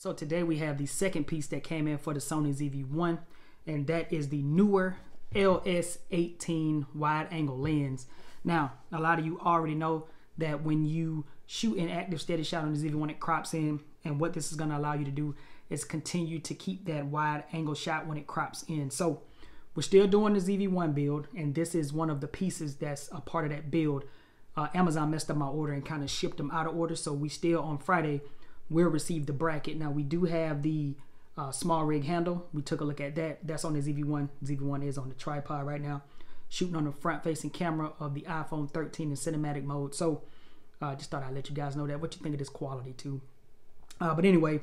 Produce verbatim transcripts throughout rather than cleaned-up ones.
So today we have the second piece that came in for the Sony Z V one, and that is the Neewer L S eighteen wide angle lens. Now, a lot of you already know that when you shoot an active steady shot on the Z V one, it crops in, and what this is going to allow you to do is continue to keep that wide angle shot when it crops in. So we're still doing the Z V one build, and this is one of the pieces that's a part of that build. Uh, Amazon messed up my order and kind of shipped them out of order, so we still on Friday will receive the bracket. Now we do have the uh, small rig handle. We took a look at that. That's on the Z V one. Z V one is on the tripod right now, shooting on the front facing camera of the iPhone thirteen in cinematic mode. So I uh, just thought I'd let you guys know that, what you think of this quality too. Uh, but anyway,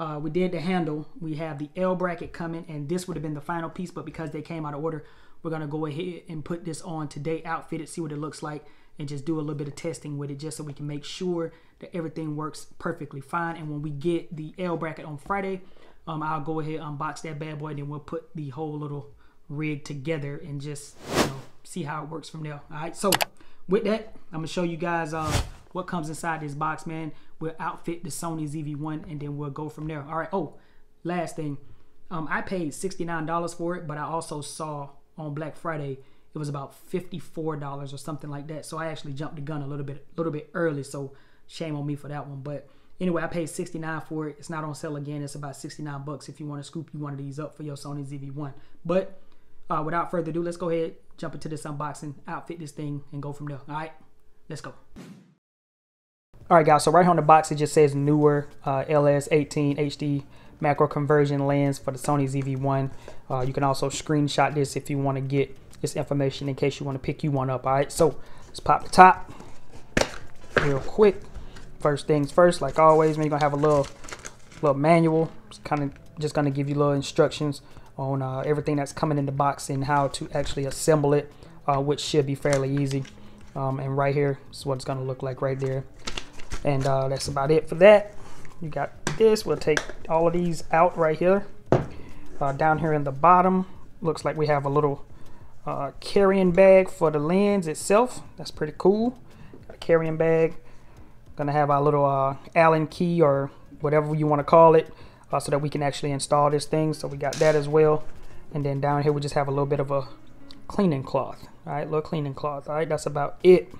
uh, we did the handle. We have the L bracket coming, and this would have been the final piece, but because they came out of order, we're gonna go ahead and put this on today, outfit it, see what it looks like, and just do a little bit of testing with it just so we can make sure that everything works perfectly fine. And when we get the L bracket on Friday, um, I'll go ahead and unbox that bad boy, and then we'll put the whole little rig together and just, you know, see how it works from there. All right, so with that, I'm gonna show you guys uh, what comes inside this box, man. We'll outfit the Sony Z V one, and then we'll go from there. All right, oh, last thing. Um, I paid sixty-nine dollars for it, but I also saw on Black Friday it was about fifty-four dollars or something like that. So I actually jumped the gun a little bit, a little bit early. So shame on me for that one. But anyway, I paid sixty-nine dollars for it. It's not on sale again. It's about sixty-nine bucks if you want to scoop you one of these up for your Sony Z V one. But uh, without further ado, let's go ahead, jump into this unboxing, outfit this thing, and go from there. All right, let's go. All right, guys. So right here on the box, it just says Neewer uh, L S eighteen H D macro conversion lens for the Sony Z V one. Uh, you can also screenshot this if you want to get this information in case you want to pick you one up. All right, so let's pop the top real quick. First things first, like always, man, you're gonna have a little little manual. It's kind of just gonna give you little instructions on uh, everything that's coming in the box and how to actually assemble it, uh, which should be fairly easy. Um, and right here is what it's gonna look like right there. And uh, that's about it for that. You got this. We'll take all of these out right here. Uh, down here in the bottom, looks like we have a little Uh, carrying bag for the lens itself. That's pretty cool. Got a carrying bag. Gonna have our little uh, Allen key or whatever you want to call it, uh, so that we can actually install this thing. So we got that as well. And then down here we just have a little bit of a cleaning cloth. All right, little cleaning cloth. All right, that's about it.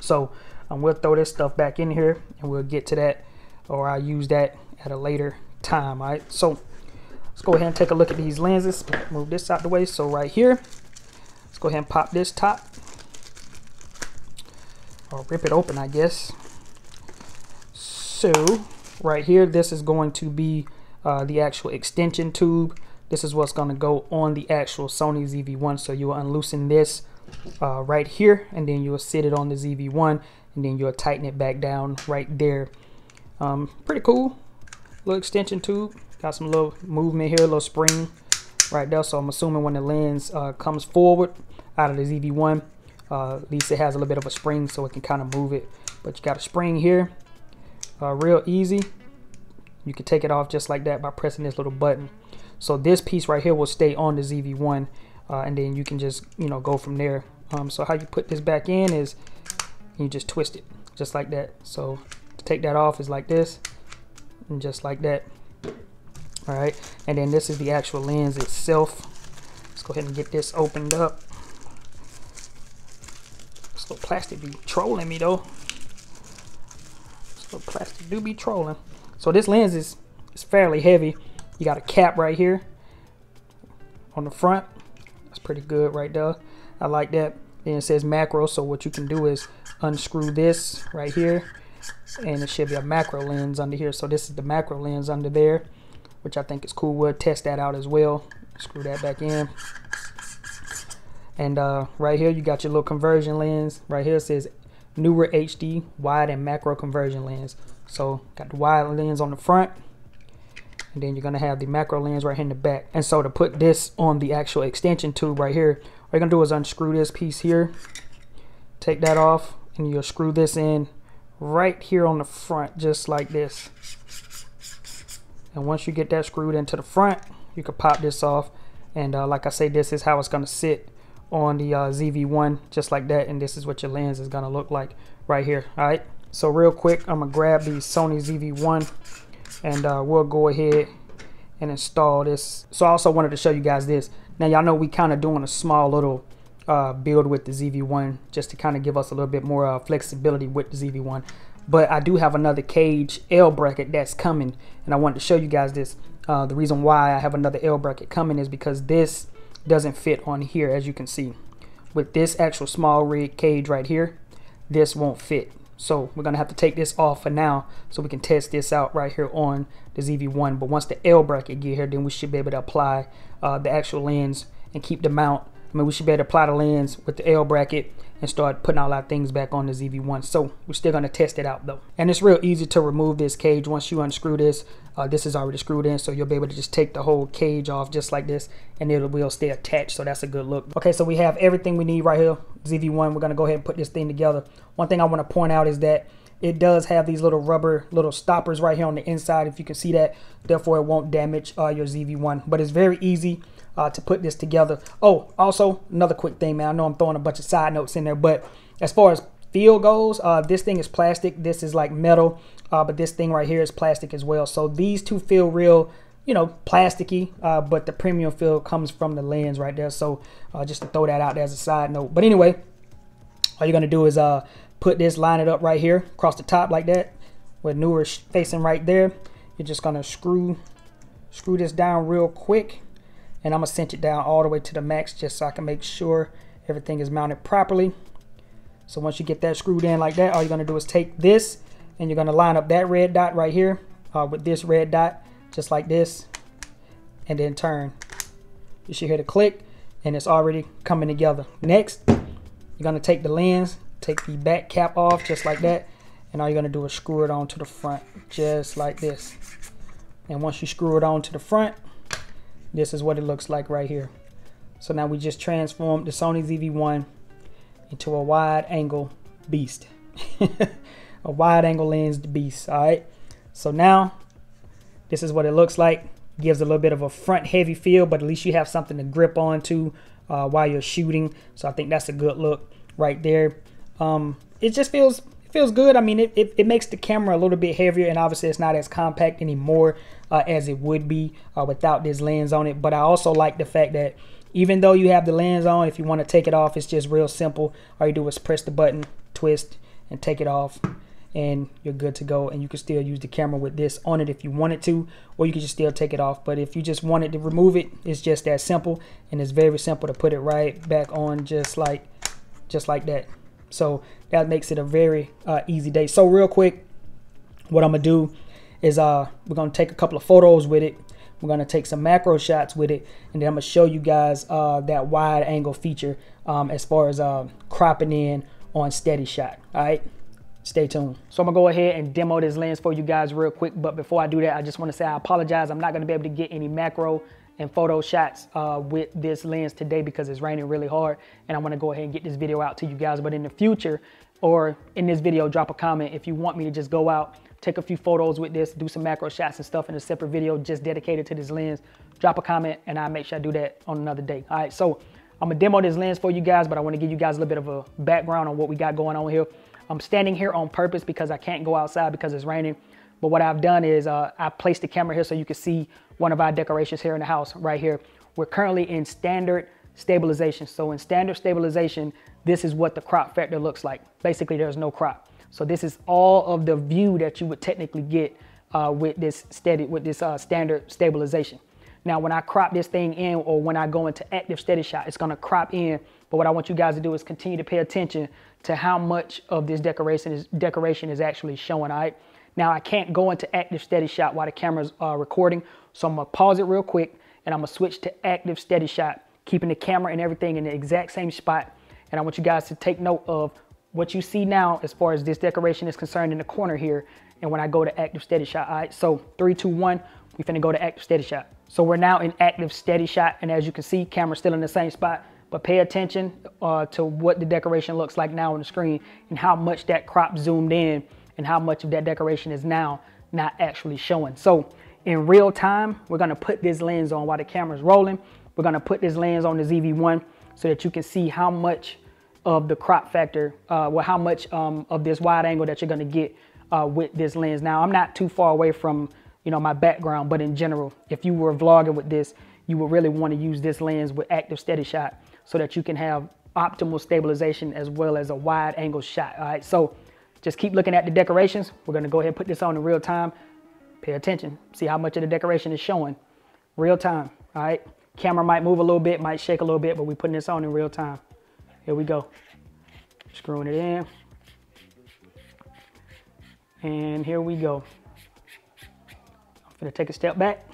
So um, we'll throw this stuff back in here, and we'll get to that, or I'll use that at a later time. All right, so let's go ahead and take a look at these lenses. Move this out the way. So right here, let's go ahead and pop this top, or rip it open, I guess. So right here, this is going to be uh, the actual extension tube. This is what's going to go on the actual Sony Z V one. So you'll unloosen this uh, right here, and then you'll sit it on the Z V one, and then you'll tighten it back down right there. Um, pretty cool little extension tube. Got some little movement here, a little spring right there. So I'm assuming when the lens uh, comes forward out of the Z V one, uh, at least it has a little bit of a spring so it can kind of move it. But you got a spring here, uh, real easy. You can take it off just like that by pressing this little button. So this piece right here will stay on the Z V one, uh, and then you can just, you know, go from there. Um, so how you put this back in is you just twist it just like that. So to take that off is like this, and just like that. All right, and then this is the actual lens itself. Let's go ahead and get this opened up. This little plastic be trolling me though. This little plastic do be trolling. So this lens is, is fairly heavy. You got a cap right here on the front. That's pretty good right there. I like that. Then it says macro, so what you can do is unscrew this right here, and it should be a macro lens under here. So this is the macro lens under there, which I think is cool. We'll test that out as well. Screw that back in. And uh, right here, you got your little conversion lens. Right here it says Neewer H D wide and macro conversion lens. So got the wide lens on the front, and then you're gonna have the macro lens right here in the back. And so to put this on the actual extension tube right here, what you're gonna do is unscrew this piece here, take that off, and you'll screw this in right here on the front, just like this. And once you get that screwed into the front, you can pop this off. And uh, like I say, this is how it's gonna sit on the uh, Z V one, just like that. And this is what your lens is gonna look like right here. All right, so real quick, I'm gonna grab the Sony Z V one and uh, we'll go ahead and install this. So I also wanted to show you guys this. Now y'all know we kind of doing a small little uh, build with the Z V one just to kind of give us a little bit more uh, flexibility with the Z V one. But I do have another cage L bracket that's coming, and I wanted to show you guys this. Uh, the reason why I have another L bracket coming is because this doesn't fit on here, as you can see. With this actual small rig cage right here, this won't fit. So we're gonna have to take this off for now so we can test this out right here on the Z V one. But once the L bracket get here, then we should be able to apply uh, the actual lens and keep the mount. I mean, we should be able to apply the lens with the L bracket and start putting all our things back on the Z V one. So we're still gonna test it out though. And it's real easy to remove this cage. Once you unscrew this, uh, this is already screwed in, so you'll be able to just take the whole cage off just like this, and it will stay attached, so that's a good look. Okay, so we have everything we need right here, Z V one. We're gonna go ahead and put this thing together. One thing I wanna point out is that it does have these little rubber little stoppers right here on the inside, if you can see that. Therefore, it won't damage uh, your Z V one, but it's very easy Uh, to put this together. Oh, also another quick thing, man. I know I'm throwing a bunch of side notes in there, but as far as feel goes, uh, this thing is plastic. This is like metal, uh, but this thing right here is plastic as well. So these two feel real, you know, plasticky, uh, but the premium feel comes from the lens right there. So uh, just to throw that out there as a side note. But anyway, all you're gonna do is uh, put this, line it up right here across the top like that, with Neewer facing right there. You're just gonna screw, screw this down real quick. And I'm gonna cinch it down all the way to the max just so I can make sure everything is mounted properly. So once you get that screwed in like that, all you're gonna do is take this and you're gonna line up that red dot right here uh, with this red dot, just like this, and then turn. You should hear the click and it's already coming together. Next, you're gonna take the lens, take the back cap off just like that, and all you're gonna do is screw it on to the front just like this. And once you screw it on to the front, this is what it looks like right here. So now we just transformed the Sony Z V one into a wide angle beast. A wide angle lens beast, all right? So now this is what it looks like. Gives a little bit of a front heavy feel, but at least you have something to grip onto uh, while you're shooting. So I think that's a good look right there. Um, it just feels feels good. I mean, it, it, it makes the camera a little bit heavier, and obviously it's not as compact anymore uh, as it would be uh, without this lens on it. But I also like the fact that even though you have the lens on, if you want to take it off, it's just real simple. All you do is press the button, twist, and take it off, and you're good to go. And you can still use the camera with this on it if you wanted to, or you can just still take it off. But if you just wanted to remove it, it's just that simple, and it's very simple to put it right back on just like just like that. So that makes it a very uh, easy day. So real quick, what I'm gonna do is uh, we're gonna take a couple of photos with it. We're gonna take some macro shots with it, and then I'm gonna show you guys uh, that wide angle feature um, as far as uh, cropping in on steady shot. All right, stay tuned. So I'm gonna go ahead and demo this lens for you guys real quick. But before I do that, I just wanna say I apologize. I'm not gonna be able to get any macro and photo shots uh, with this lens today because it's raining really hard, and I want to go ahead and get this video out to you guys. But in the future, or in this video, drop a comment if you want me to just go out, take a few photos with this, do some macro shots and stuff in a separate video just dedicated to this lens. Drop a comment and I'll make sure I do that on another day. All right, so I'm gonna demo this lens for you guys, but I want to give you guys a little bit of a background on what we got going on here. I'm standing here on purpose because I can't go outside because it's raining. But what I've done is uh, I placed the camera here so you can see one of our decorations here in the house right here. We're currently in standard stabilization. So in standard stabilization, this is what the crop factor looks like. Basically, there's no crop. So this is all of the view that you would technically get uh, with this steady, with this uh, standard stabilization. Now, when I crop this thing in, or when I go into active steady shot, it's gonna crop in. But what I want you guys to do is continue to pay attention to how much of this decoration is, decoration is actually showing, all right? Now I can't go into active steady shot while the camera's uh, recording, so I'm gonna pause it real quick and I'm gonna switch to active steady shot, keeping the camera and everything in the exact same spot. And I want you guys to take note of what you see now as far as this decoration is concerned in the corner here. And when I go to active steady shot, all right, so three, two, one, we finna go to active steady shot. So we're now in active steady shot, and as you can see, camera's still in the same spot, but pay attention uh, to what the decoration looks like now on the screen and how much that crop zoomed in and how much of that decoration is now not actually showing. So in real time, we're gonna put this lens on while the camera's rolling. We're gonna put this lens on the Z V one so that you can see how much of the crop factor, uh, well, how much um, of this wide angle that you're gonna get uh, with this lens. Now, I'm not too far away from you know, my background, but in general, if you were vlogging with this, you would really want to use this lens with active steady shot so that you can have optimal stabilization as well as a wide angle shot. All right, so just keep looking at the decorations. We're going to go ahead and put this on in real time. Pay attention, see how much of the decoration is showing real time. All right, camera might move a little bit, might shake a little bit, but we're putting this on in real time. Here we go, screwing it in, and here we go. I'm gonna take a step back,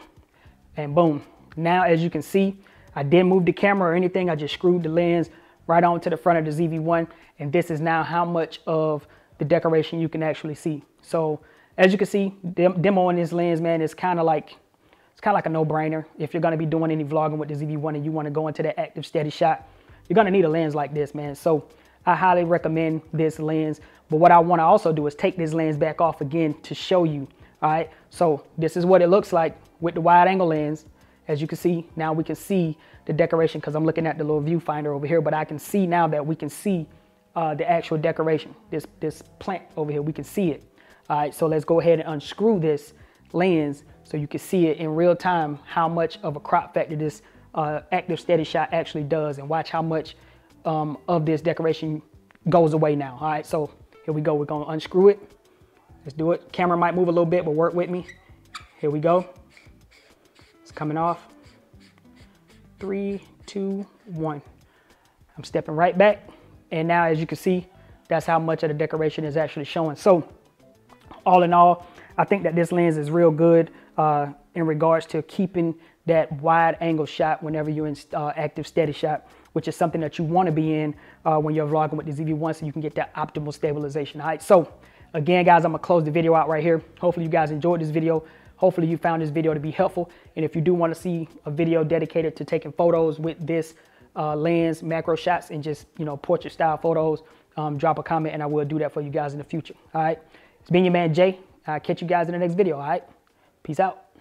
and boom. Now, as you can see, I didn't move the camera or anything. I just screwed the lens right onto the front of the Z V one, and this is now how much of the decoration you can actually see. So as you can see, dem demoing this lens, man, is kind of like, it's kind of like a no-brainer. If you're gonna be doing any vlogging with the Z V one and you wanna go into that active steady shot, you're gonna need a lens like this, man. So I highly recommend this lens. But what I wanna also do is take this lens back off again to show you, all right? So this is what it looks like with the wide angle lens. As you can see, now we can see the decoration because I'm looking at the little viewfinder over here, but I can see now that we can see uh, the actual decoration, this, this plant over here, we can see it. All right, so let's go ahead and unscrew this lens so you can see it in real time, how much of a crop factor this uh, active steady shot actually does, and watch how much um, of this decoration goes away now. All right, so here we go. We're gonna unscrew it. Let's do it. Camera might move a little bit, but work with me. Here we go. Coming off. Three, two, one. I'm stepping right back, and now as you can see, that's how much of the decoration is actually showing. So all in all, I think that this lens is real good uh, in regards to keeping that wide angle shot whenever you're in uh, active steady shot, which is something that you want to be in uh, when you're vlogging with the Z V one, so you can get that optimal stabilization. All right, so again guys, I'm gonna close the video out right here. Hopefully you guys enjoyed this video. Hopefully you found this video to be helpful. And if you do want to see a video dedicated to taking photos with this uh, lens, macro shots, and just, you know, portrait style photos, um, drop a comment and I will do that for you guys in the future. All right. It's been your man Jay. I'll catch you guys in the next video. All right. Peace out.